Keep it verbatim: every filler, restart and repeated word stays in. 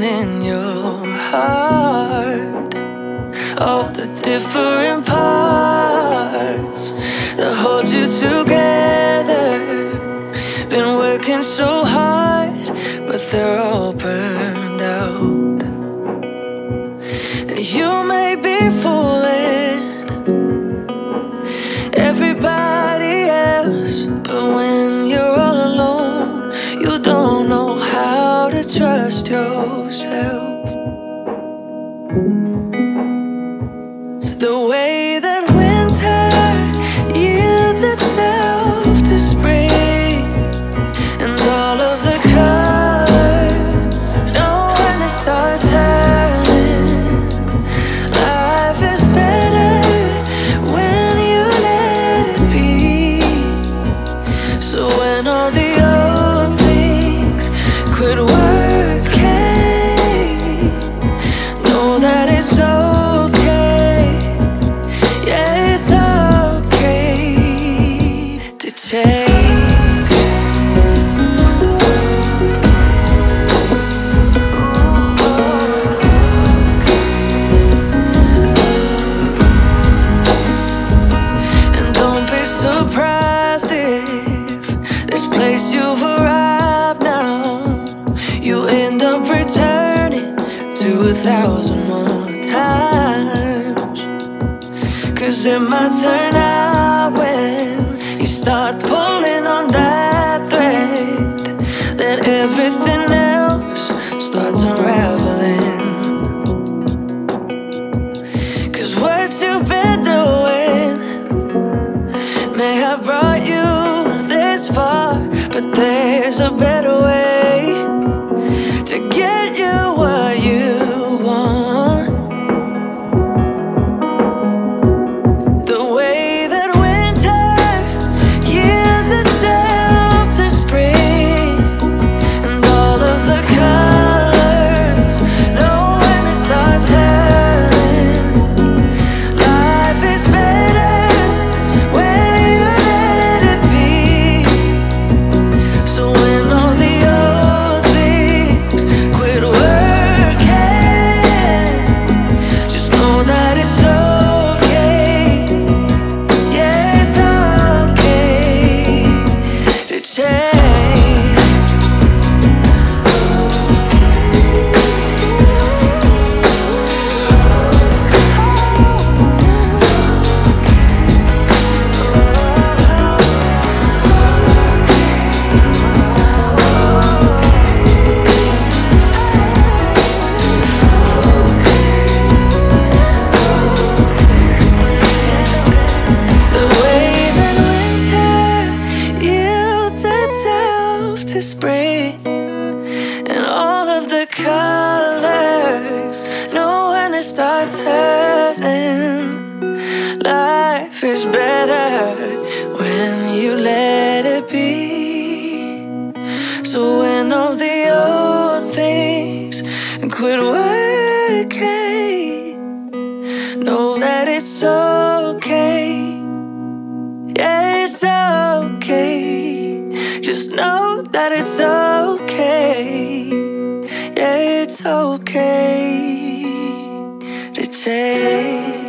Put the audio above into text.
feeling in your heart, all the different parts that hold you together. Been working so hard, but they're all burned out. You may be fooling everybody else, but when you're all alone, you don't know how to trust yourself. The way that winter yields itself to spring, and all of the colors know when they start turning. Life is better when you let it be. So when all the old things quit working, know that it's over. You've arrived now, you end up returning to a thousand more times. Cause it might turn out when you start pulling on that thread, that everything else starts unraveling. Cause what you've been doing may have brought you this far, but there's a better way to get you what you want. The way that winter yields itself to spring, and all of the colors know when they start turning. Life is better when you let it be. So when all the old things quit working, just know that it's okay. Yeah, it's okay to change. Spring, and all of the colors know when they start turning. Life is better when you let it be. So when all the old things quit working, know that it's okay. Yeah, it's okay. Just know that it's okay, yeah, it's okay to change.